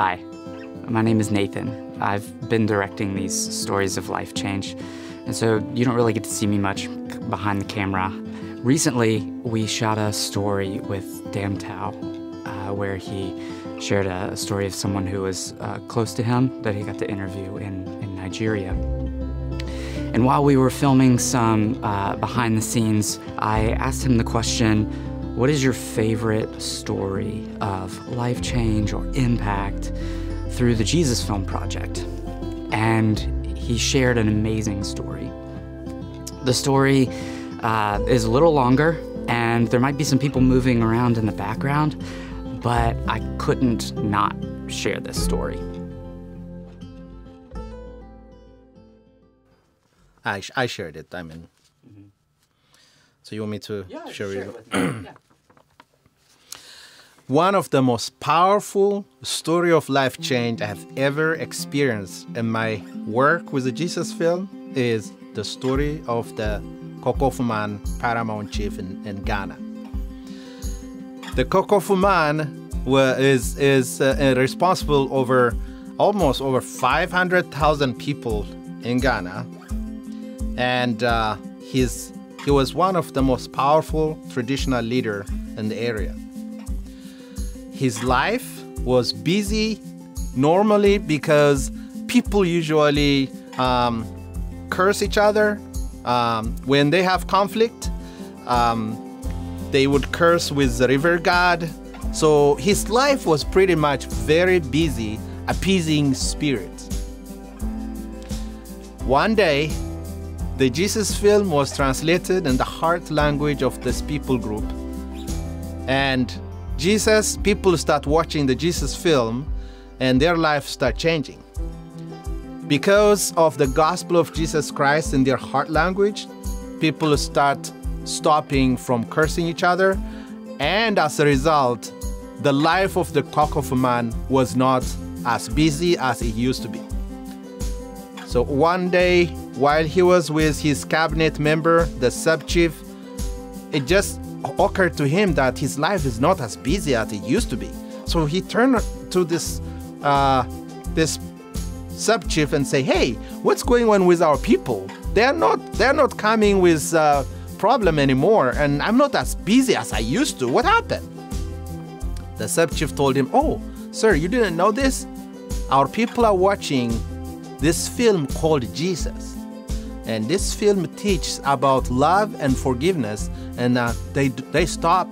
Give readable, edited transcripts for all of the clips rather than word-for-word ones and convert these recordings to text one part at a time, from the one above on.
Hi, my name is Nathan. I've been directing these stories of life change, and so you don't really get to see me much behind the camera. Recently, we shot a story with Damtew, where he shared a story of someone who was close to him that he got to interview in Nigeria. And while we were filming some behind the scenes, I asked him the question, what is your favorite story of life change or impact through the Jesus Film Project? And he shared an amazing story. The story is a little longer, and there might be some people moving around in the background, but I couldn't not share this story. I shared it, I mean. Mm-hmm. So you want me to share it? Yeah. One of the most powerful story of life change I have ever experienced in my work with the Jesus Film is the story of the Kokofuman paramount chief in Ghana. The Kokofuman is responsible over almost over 500,000 people in Ghana, and he was one of the most powerful traditional leader in the area. His life was busy normally because people usually curse each other. When they have conflict, they would curse with the river god. So his life was pretty much very busy appeasing spirits. One day, the Jesus Film was translated in the heart language of this people group. And people start watching the Jesus Film and their lives start changing. Because of the gospel of Jesus Christ in their heart language, people start stopping from cursing each other. And as a result, the life of the Kokofuman was not as busy as it used to be. So one day, while he was with his cabinet member, the sub-chief, it just occurred to him that his life is not as busy as it used to be. So he turned to this sub-chief and say, hey, what's going on with our people? They're not coming with problem anymore, and I'm not as busy as I used to. What happened? The sub-chief told him, oh, sir, you didn't know this? Our people are watching this film called Jesus. And this film teaches about love and forgiveness, and they stop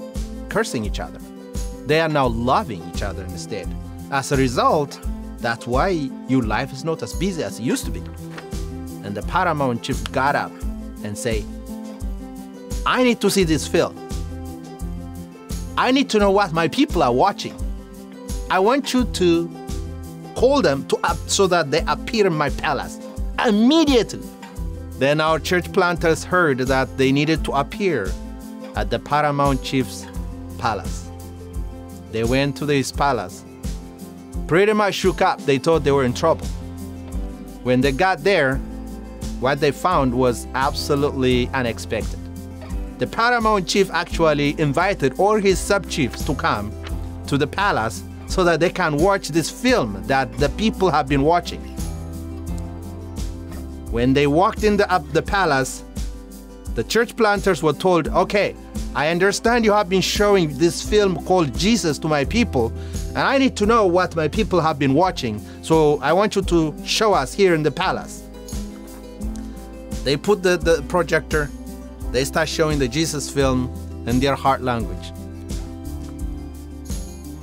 cursing each other. They are now loving each other instead. As a result, that's why your life is not as busy as it used to be. And the paramount chief got up and said, I need to see this film. I need to know what my people are watching. I want you to call them so that they appear in my palace immediately. Then our church planters heard that they needed to appear at the paramount chief's palace. They went to his palace, pretty much shook up. They thought they were in trouble. When they got there, what they found was absolutely unexpected. The paramount chief actually invited all his sub-chiefs to come to the palace so that they can watch this film that the people have been watching. When they walked in the palace, the church planters were told, okay, I understand you have been showing this film called Jesus to my people, and I need to know what my people have been watching, so I want you to show us here in the palace. They put the projector, they start showing the Jesus film in their heart language.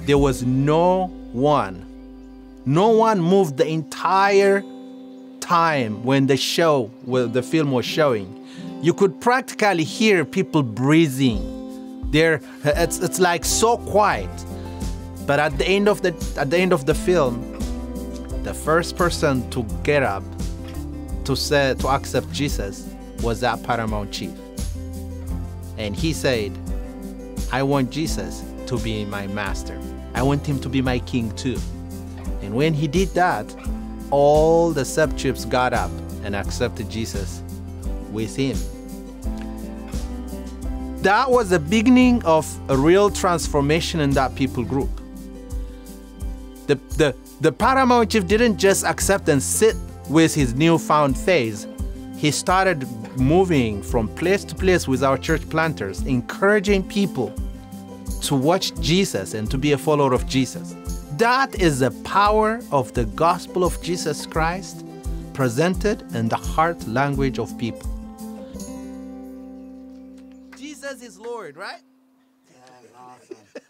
There was no one moved the entire time when the film was showing. You could practically hear people breathing. It's like so quiet. But at the end of the film, the first person to get up to accept Jesus was that paramount chief. And he said, I want Jesus to be my master. I want him to be my king too. And when he did that, all the sub-chiefs got up and accepted Jesus with him. That was the beginning of a real transformation in that people group. The Paramount chief didn't just accept and sit with his newfound faith. He started moving from place to place with our church planters, encouraging people to watch Jesus and to be a follower of Jesus. That is the power of the gospel of Jesus Christ presented in the heart language of people. Jesus is Lord, right? Yeah, awesome.